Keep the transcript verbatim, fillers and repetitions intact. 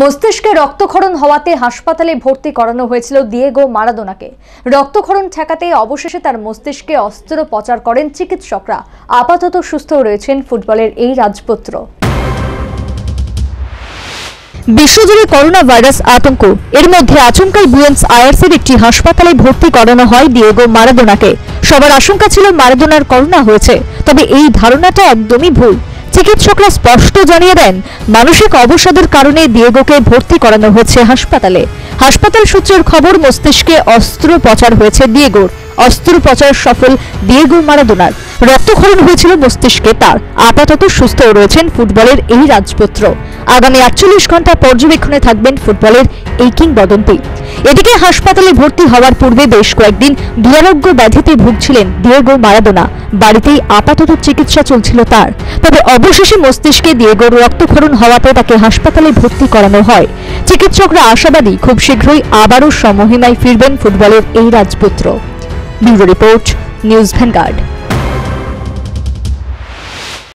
মস্তিষ্কে রক্তক্ষরণ হওয়াতে হাসপাতালে ভর্তি করানো হয়েছিল ডিয়েগো মারাদোনাকে। রক্তক্ষরণ ঠেকাতে অবশেষে তার মস্তিষ্কে অস্ত্রোপচার করেন চিকিৎসকরা। আপাতত সুস্থ রয়েছেন ফুটবলের এই রাজপুত্র। বিশ্বজুড়ে করোনা ভাইরাস আতঙ্ক, এর মধ্যে আচমকাই বুয়েন্স আয়ার্সের একটি হাসপাতালে ভর্তি করানো হয় ডিয়েগো মারাদোনাকে। সবার আশঙ্কা ছিল মারাদোনার করোনা হয়েছে, তবে এই ধারণাটা একদমই ভুল। চিকিৎসকরা স্পষ্ট জানিয়ে দেন, মানসিক অবসাদের কারণে ডিয়েগোকে ভর্তি করানো হয়েছে হাসপাতালে। হাসপাতাল সূত্রের খবর, মস্তিষ্কে অস্ত্রোপচার হয়েছে ডিয়েগোর। অস্ত্রোপচার সফল ডিয়েগো মারাদোনার। রক্তক্ষরণ হয়েছিল মস্তিষ্কে তার। আপাতত সুস্থ রয়েছেন ফুটবলের এই রাজপুত্র। আগামী আটচল্লিশ ঘন্টা পর্যবেক্ষণে থাকবেন ফুটবলের এই কিংবদন্তি। এদিকে হাসপাতালে ভর্তি হওয়ার পূর্বে বেশ কয়েকদিন দুরারোগ্য ব্যাধিতে ভুগছিলেন ডিয়েগো মারাদোনা। বাড়িতেই আপাতত চিকিৎসা চলছিল তার। তবে অবশেষে মস্তিষ্কে ডিয়েগোর রক্তক্ষরণ হওয়াতে তাকে হাসপাতালে ভর্তি করানো হয়। চিকিৎসকরা আশাবাদী, খুব শীঘ্রই আবারও সমহিমায় ফিরবেন ফুটবলের এই রাজপুত্র। Bureau report, news vanguard.